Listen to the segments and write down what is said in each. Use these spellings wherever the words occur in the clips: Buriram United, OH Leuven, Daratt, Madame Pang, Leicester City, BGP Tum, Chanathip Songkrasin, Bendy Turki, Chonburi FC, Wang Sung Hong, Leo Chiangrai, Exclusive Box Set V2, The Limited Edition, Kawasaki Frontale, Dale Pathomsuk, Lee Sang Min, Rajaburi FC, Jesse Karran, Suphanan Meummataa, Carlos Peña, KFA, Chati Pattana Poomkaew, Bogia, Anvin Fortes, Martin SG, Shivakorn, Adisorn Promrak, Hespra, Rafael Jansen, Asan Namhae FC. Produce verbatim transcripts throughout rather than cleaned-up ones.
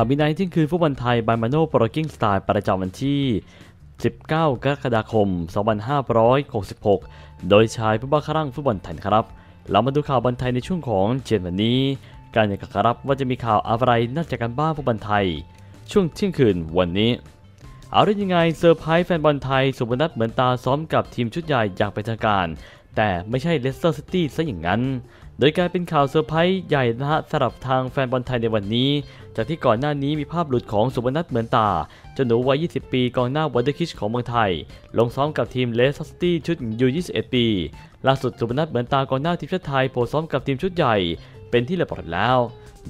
ข่าวมิดไนท์เที่ยงคืนฟุตบอลไทยบายมาโน่โปรกิ้งสไตล์ประจำวันที่สิบเก้ากรกฎาคมสองพันห้าร้อยหกสิบหกโดยชายผู้บ้าคลั่งฟุตบอลไทยครับเรามาดูข่าวบอลไทยในช่วงของเย็นวันนี้การยังกระรับว่าจะมีข่าวอะไรน่าจะกันบ้างฟุตบอลไทยช่วงเที่ยงคืนวันนี้เอาได้ยังไงเซอร์ไพรส์แฟนบอลไทยสุพนัทเหมือนตาซ้อมกับทีมชุดใหญ่อย่างเป็นทางการแต่ไม่ใช่เลสเตอร์ซิตี้ซะอย่างนั้นโดยการเป็นข่าวเซอร์ไพรส์ใหญ่นะฮะสำหรับทางแฟนบอลไทยในวันนี้จากที่ก่อนหน้านี้มีภาพหลุดของสุพนัทเหมือนตาเจ้าหนูวัยยี่สิบปีกองหน้าวอเตอร์คิชของเมืองไทยลงซ้อมกับทีมเลสเตอร์ซิตี้ชุดยูยี่สิบเอ็ดปีล่าสุดสุพนัทเหมือนตากองหน้าทีมชาติไทยโผล่ซ้อมกับทีมชุดใหญ่เป็นที่เรียบร้อยแล้ว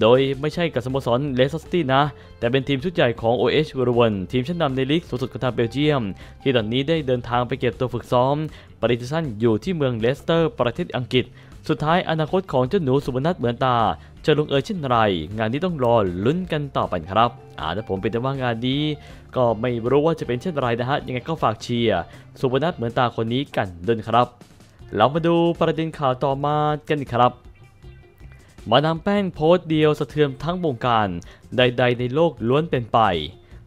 โดยไม่ใช่กับสโมสรเลสเตอร์ซิตี้นะแต่เป็นทีมชุดใหญ่ของ โอ เอช วอลเวนทีมชั้นนำในลีกสูงสุดของทางเบลเยียมที่ตอนนี้ได้เดินทางไปเก็บตัวฝึกซ้อมปฏิทินอยู่ที่เมืองเลสเตอร์ประเทศอังกฤษสุดท้ายอนาคตของเจ้าหนูสุพนัทเหมือนตาจะลงเอยเช่นไรงานนี้ต้องรอลุ้นกันต่อไปครับอ่าแต่ผมเป็นแต่ว่างานนี้ก็ไม่รู้ว่าจะเป็นเช่นไรนะฮะยังไงก็ฝากเชียร์สุพนัทเหมือนตาคนนี้กันด้วยครับเรามาดูประเด็นข่าวต่อมากันครับมาดามแป้งโพสต์เดียวสะเทือนทั้งวงการใดๆในโลกล้วนเป็นไป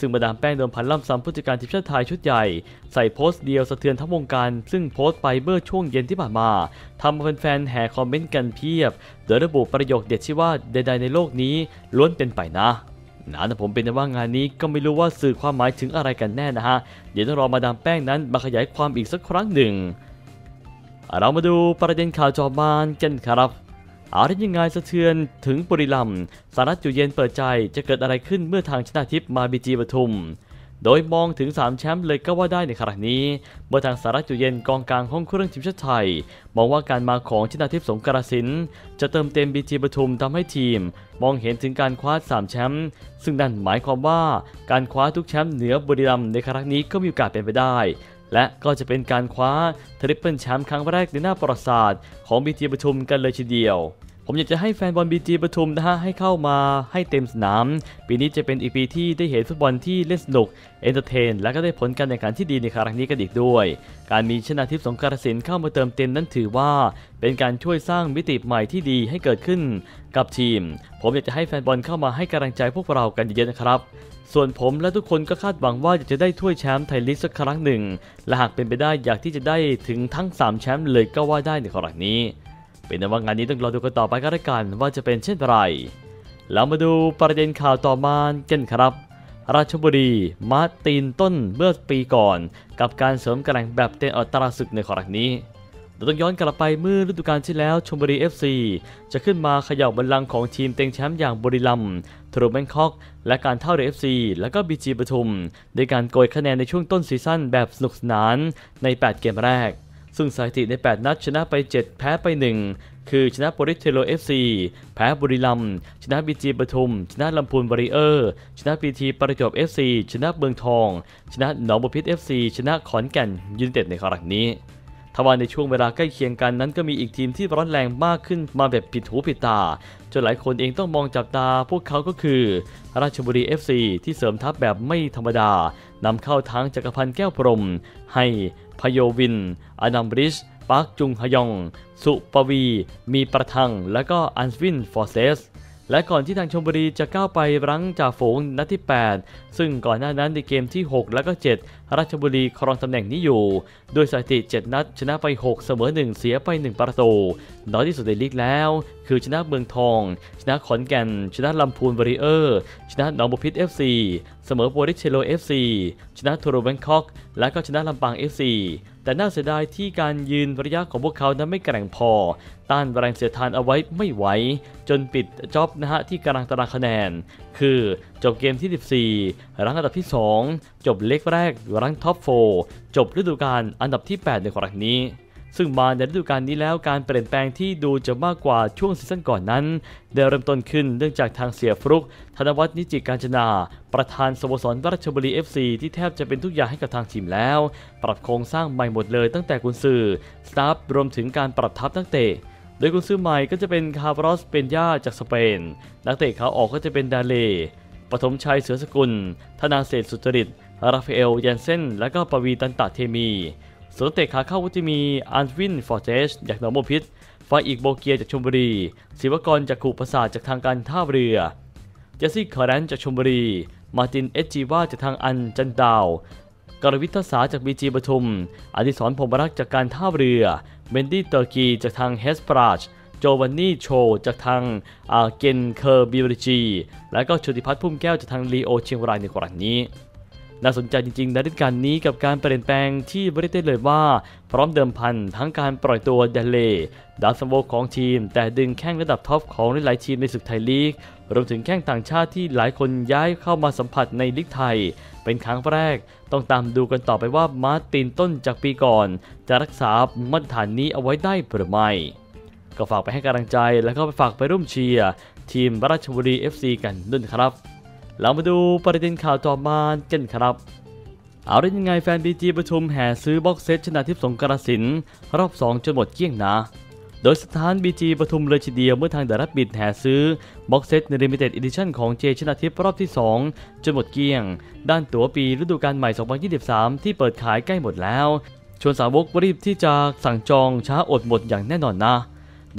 ซึ่งมาดามแป้งเดิมพันล่ำซ้ำผู้จัดการทีมชาติไทยชุดใหญ่ใส่โพสต์เดียวสะเทือนทั้งวงการซึ่งโพสต์ไปเมื่อช่วงเย็นที่ผ่านมาทำให้แฟนๆแห่คอมเมนต์กันเพียบโดยระบุประโยคเด็ดที่ว่าใดๆในโลกนี้ล้วนเป็นไปนะนะแต่ผมเป็นแต่ว่างานนี้ก็ไม่รู้ว่าสื่อความหมายถึงอะไรกันแน่นะฮะเดี๋ยวต้องรอมาดามแป้งนั้นมาขยายความอีกสักครั้งหนึ่งเรามาดูประเด็นข่าวจอบานกันครับเอาได้ยังไงสะเทือนถึงบุรีรัมย์สารัตน์อยู่เย็นเปิดใจจะเกิดอะไรขึ้นเมื่อทางชนะทิพย์มาบีจีปทุมโดยมองถึงสามแชมป์เลยก็ว่าได้ในขณะนี้เมื่อทางสารัตน์อยู่เย็นกองกลางห้องเครื่องทีมชาติไทยมองว่าการมาของชนะทิพย์สงกรสินจะเติมเต็มบีจีปทุมทำให้ทีมมองเห็นถึงการคว้าสามแชมป์ซึ่งนั่นหมายความว่าการคว้าทุกแชมป์เหนือบุรีรัมย์ในครั้งนี้ก็มีโอกาสเป็นไปได้และก็จะเป็นการคว้าทริปเปิลแชมป์ครั้งแรกในหน้าประวัติศาสตร์ของบีจีปทุมกันเลยทีเดียวผมอยากจะให้แฟนบอลบีจีปทุมนะฮะให้เข้ามาให้เต็มสนามปีนี้จะเป็นอีกปีที่ได้เห็นฟุตบอลที่เล่นสนุกเอนเตอร์เทนและก็ได้ผลการแข่งขันที่ดีในครั้งนี้กันอีกด้วยการมีชนะทิพย์สงกรสินเข้ามาเติมเต็มนั้นถือว่าเป็นการช่วยสร้างมิติใหม่ที่ดีให้เกิดขึ้นกับทีมผมอยากจะให้แฟนบอลเข้ามาให้กำลังใจพวกเรากันเยอะๆนะครับส่วนผมและทุกคนก็คาดหวังว่าจะได้ถ้วยแชมป์ไทยลีกสักครั้งหนึ่งและหากเป็นไปได้อยากที่จะได้ถึงทั้งสามแชมป์เลยก็ว่าได้ในครั้งนี้เป็นว่างานนี้ต้องรอดูกันต่อไปก็แล้วกันว่าจะเป็นเช่นไรเรามาดูประเด็นข่าวต่อมากันครับราชบุรีมาตีนต้นเมื่อปีก่อนกับการเสริมกำลังแบบเต็มอัตราศึกในครั้งนี้เราต้องย้อนกลับไปเมื่อฤดูกาลที่แล้วชลบุรี เอฟ ซี จะขึ้นมาเขย่าบัลลังก์ของทีมเต็งแชมป์อย่างบุรีรัมย์ ทรูแบงคอกและการท่าเรือ เอฟ ซี และก็ บี จี ปทุมโดยการโกยคะแนนในช่วงต้นซีซั่นแบบสนุกสนานในแปดเกมแรกซึ่งสถิติในแปดนัดชนะไปเจ็ดแพ้ไปหนึ่งคือชนะโปรลิสเทโร เอฟ ซี แพ้บุรีรัมย์ชนะ บี จี ปทุมชนะลำพูนวอริเออร์ชนะ บี ที ประจวบ เอฟ ซี ชนะเมืองทองชนะหนองบัวพิตร เอฟ ซี ชนะขอนแก่นยูไนเต็ดในครั้งนี้ทว่าในช่วงเวลาใกล้เคียงกันนั้นก็มีอีกทีมที่ร้อนแรงมากขึ้นมาแบบผิดหูผิดตาจนหลายคนเองต้องมองจับตาพวกเขาก็คือราชบุรี เอฟ ซี ที่เสริมทัพแบบไม่ธรรมดานำเข้าทั้งจักรพันธ์แก้วพรหมให้พโยวินอนัมบริชปาร์คจุงฮยองสุปวีมีประทังและก็อันวินฟอร์เซสและก่อนที่ทางชลบุรีจะก้าวไปรั้งจ่าฝูงนัดที่แปดซึ่งก่อนหน้านั้นในเกมที่หกและก็เจ็ดราชบุรีครองตำแหน่งนี้อยู่โดยสถิติเจ็ดนัดชนะไปหกเสมอหนึ่งเสียไปหนึ่งประตูน้อยที่สุดในลีกแล้วคือชนะเมืองทองชนะขอนแก่นชนะลำพูนวอริเออร์ชนะหนองบัวพิตร เอฟ ซี เสมอโปรลิสเทโร เอฟ ซี ชนะทูโรแบงคอกและก็ชนะลำปาง เอฟ ซี แต่น่าเสียดายที่การยืนระยะของพวกเขานั้นไม่แกร่งพอต้านแรงเสียดทานเอาไว้ไม่ไหวจนปิดจ็อบนะฮะที่กลางตารางคะแนนคือจบเกมที่สิบสี่รั้งอันดับที่สองจบเล็กแรกรั้งท็อปโฟร์จบฤดูกาลอันดับที่แปดในครั้งนี้ซึ่งมาในฤดูกาลนี้แล้วการเปลี่ยนแปลงที่ดูจะมากกว่าช่วงซีซั่นก่อนนั้นได้เริ่มต้นขึ้นเนื่องจากทางเสียฟลุกธนวัฒน์นิจิกาญจนาประธานสโมสรราชบุรี เอฟ ซี ที่แทบจะเป็นทุกอย่างให้กับทางทีมแล้วปรับโครงสร้างใหม่หมดเลยตั้งแต่กุนซือสตาฟรวมถึงการปรับทัพนักเตะโดยกุนซือใหม่ก็จะเป็นคาร์ลอส เปนญ่าจากสเปนนักเตะขาออกก็จะเป็นดาเลปฐมชัยเสือสกุลธนาเศษสุจริตราฟาเอล ยันเซนและก็ปวีตันตะเทมีส่วนเตะขาเข้าก็จะมีอันวินฟอร์เทสจากหนองบัวพิตรฝ่ายอีกโบเกียจากชลบุรีศิวกรจากขุประสาทจากทางการท่าเรือ เจสซี่คารันจากชลบุรีมาร์ตินเอสจีว่าจากทางอันจันดาวกรวิทศาจากบีจีปทุมอดิศรพรหมรักษ์จากการท่าเรือเบนดี้เตอร์กีจากทางเฮสปราชโจวันนี่โชจากทางเกนเคอร์บิริจีและก็ชติพัฒน์พุ่มแก้วจากทางลีโอเชียงรายในกรณีนี้น่าสนใจจริงๆในฤดูกาลนี้กับการเปลี่ยนแปลงที่ไม่ได้เลยว่าพร้อมเดิมพันทั้งการปล่อยตัวเดเลดาวซัมโบของทีมแต่ดึงแข้งระดับท็อปของหลายทีมในศึกไทยลีกรวมถึงแข้งต่างชาติที่หลายคนย้ายเข้ามาสัมผัสในลีกไทยเป็นครั้งแรกต้องตามดูกันต่อไปว่ามาร์ตินต้นจากปีก่อนจะรักษามาตรฐานนี้เอาไว้ได้หรือไม่ก็ฝากไปให้กำลังใจแล้วก็ไปฝากไปร่วมเชียร์ทีมราชบุรี เอฟ ซี กันด้วยครับเรามาดูประเด็นข่าวต่อมากันครับเอาได้ยังไงแฟนบีจีปทุมแห่ซื้อบ็อกเซตชนะทิพย์สงกรานต์ศิลป์รอบสองจนหมดเกลี้ยงนะโดยสถานบีจีปทุมเลยทีเดียวเมื่อทางดารับบิดแห่ซื้อบ็อกเซตในลิมิเต็ดอีดิชั่นของเจชนะทิพย์รอบที่สองจนหมดเกลี้ยงด้านตั๋วปีฤดูกาลใหม่สองพันยี่สิบสามที่เปิดขายใกล้หมดแล้วชวนสาวกรีบที่จะสั่งจองช้าอดหมดอย่างแน่นอนนะ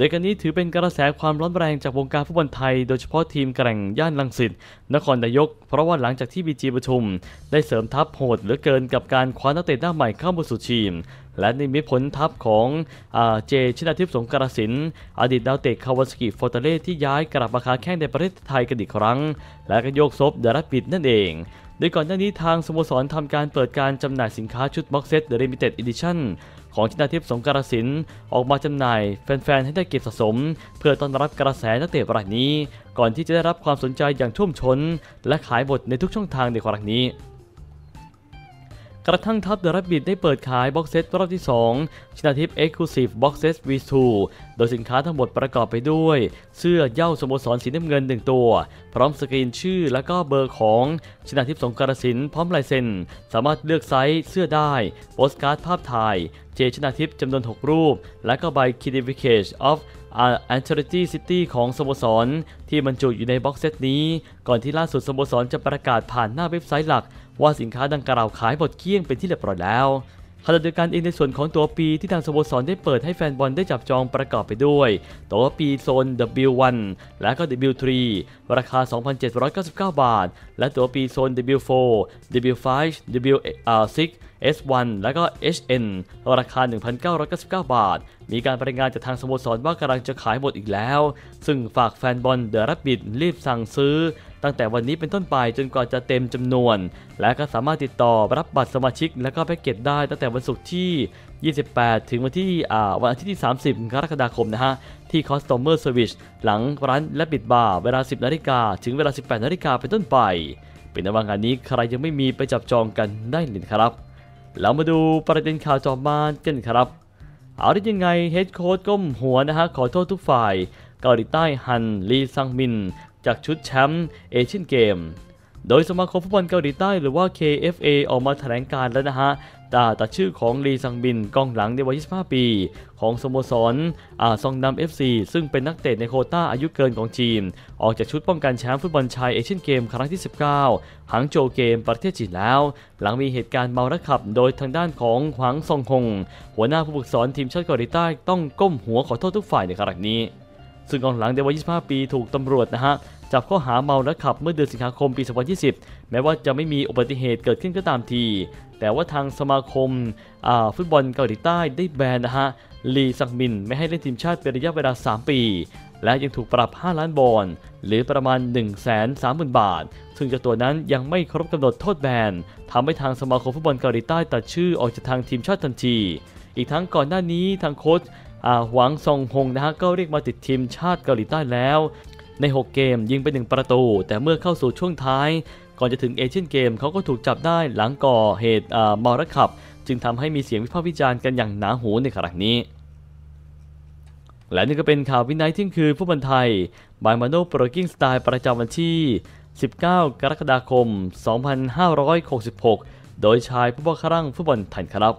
โดยการนี้ถือเป็นกระแสความร้อนแรงจากวงการฟุตบอลไทยโดยเฉพาะทีมแกร่งย่านรังสิตนครนายกเพราะว่าหลังจากที่บีจีปทุมได้เสริมทัพโหดเหลือเกินกับการคว้านักเตะหน้าใหม่เข้ามาสู่ทีมและในมิผลทัพของเจชนาทิพย์สงกรานต์ศิลป์อดีตดาวเตะคาวาซากิฟอร์ตาเล่ที่ย้ายกลับมาค้าแข้งในประเทศไทยกันอีกครั้งและก็โยกซบดารัตปิดนั่นเองโดยก่อนหน้านี้ทางสโมสรทำการเปิดการจำหน่ายสินค้าชุดบ็อกเซต The Limited Edition ของชนาทิพย์สงกรานต์ศิลป์ออกมาจำหน่ายแฟนๆให้ได้เก็บสะสมเพื่อต้อนรับกระแสนักเตะรายนี้ก่อนที่จะได้รับความสนใจอย่างท่วมท้นและขายหมดในทุกช่องทางในครั้งนี้กระทั่งทัพเดอะแร็บบิทได้เปิดขายบ็อกเซตรอบที่สองชนาทิพย์ Exclusive Box Set วี ทู โดยสินค้าทั้งหมดประกอบไปด้วยเสื้อเหย้าสโมสรสีน้ำเงินหนึ่งตัวพร้อมสกรีนชื่อและก็เบอร์ของชนาทิพย์สงกรานต์ศิลป์พร้อมลายเซ็นสามารถเลือกไซส์เสื้อได้โปสการ์ดภาพถ่ายเจชนาทิพย์จำนวนหกรูปและก็ใบ Certificate of Authority City ของสโมสรที่บรรจุอยู่ในบ็อกเซตนี้ก่อนที่ล่าสุดสโมสรจะประกาศผ่านหน้าเว็บไซต์หลักว่าสินค้าดังกล่าวขายหมดเกลี้ยงเป็นที่เรียบร้อยแล้วขณะเดียวกันเองในส่วนของตัวปีที่ทางสโมสรได้เปิดให้แฟนบอลได้จับจองประกอบไปด้วยตัวปีโซน ดับเบิลยู วัน และก็ ดับเบิลยู ทรี ราคา สองพันเจ็ดร้อยเก้าสิบเก้า บาทและตัวปีโซน ดับเบิลยู โฟร์ ดับเบิลยู ไฟว์ ดับเบิลยู ซิกซ์ เอส วัน และก็ เอช เอ็น ราคา หนึ่งพันเก้าร้อยเก้าสิบเก้า บาทมีการรายงานจากทางสโมสรว่ากำลังจะขายหมดอีกแล้วซึ่งฝากแฟนบอลเดอะแร็บบิทรีบสั่งซื้อตั้งแต่วันนี้เป็นต้นไปจนกว่าจะเต็มจำนวนและก็สามารถติดต่อรับบัตรสมาชิกและก็แพ็กเกจได้ตั้งแต่วันศุกร์ที่ยี่สิบแปดถึงวันที่วันอาทิตย์ที่สามสิบกรกฎาคมนะฮะที่ Customer Service หลังร้านและบิดบาร์เวลาสิบนาฬิกาถึงเวลาสิบแปดนาฬิกาเป็นต้นไปเป็นในวันงานนี้ใครยังไม่มีไปจับจองกันได้เลยครับเรามาดูประเด็นข่าวจอมานกันครับเอาได้ยังไงเฮดโค้ชก้มหัวนะฮะขอโทษทุกฝ่ายเกาหลีใต้ฮันลีซังมินจากชุดแชมป์เอเชียนเกมโดยสมาคมฟุตบอลเกาหลีใต้หรือว่า เค เอฟ เอ ออกมาแถลงการแล้วนะฮะแต่ตัดชื่อของลีซังมินกองหลังในวัยยี่สิบห้าปีของสโมสรอาซองนัม เอฟ ซี ซึ่งเป็นนักเตะในโควต้าอายุเกินของทีมออกจากชุดป้องกันแชมป์ฟุตบอลชายเอเชียนเกมครั้งที่สิบเก้าหางโจวเกมประเทศจีนแล้วหลังมีเหตุการณ์เมาและขับโดยทางด้านของหวังซองฮงหัวหน้าผู้ฝึกสอนทีมชาติเกาหลีใต้ต้องก้มหัวขอโทษทุกฝ่ายในครั้งนี้ซึ่งกองหลังในวัยยี่สิบห้าปีถูกตำรวจนะฮะจับข้อหาเมาและขับเมื่อเดือนสิงหาคมปีสองพันยี่สิบแม้ว่าจะไม่มีอุบัติเหตุเกิดขึ้นก็ตามทีแต่ว่าทางสมาคมฟุตบอลเกาหลีใต้ได้แบนนะฮะลีซังมินไม่ให้เล่นทีมชาติเป็นระยะเวลาสามปีและยังถูกปรับห้าล้านวอนหรือประมาณ หนึ่งแสนสามหมื่น บาทซึ่งเจ้าตัวนั้นยังไม่ครบกำหนดโทษแบนทำให้ทางสมาคมฟุตบอลเกาหลีใต้ตัดชื่อออกจากทางทีมชาติทันทีอีกทั้งก่อนหน้านี้ทางโค้ชหวังซองฮงนะฮะก็เรียกมาติดทีมชาติเกาหลีใต้แล้วในหกเกมยิงไปหนึ่งประตูแต่เมื่อเข้าสู่ช่วงท้ายก่อนจะถึงเอเชียนเกมเขาก็ถูกจับได้หลังก่อเหตุเมาแล้วขับจึงทำให้มีเสียงวิพากษ์วิจารณ์กันอย่างหนาหูในครั้งนี้และนี่ก็เป็นข่าววินัยที่คือฟุตบอลไทยบายมาโน่โปรกิ้งสไตล์ประจำวันที่สิบเก้ากรกฎาคมสองพันห้าร้อยหกสิบหกโดยชายผู้บ้าคลั่งฟุตบอลไทยครับ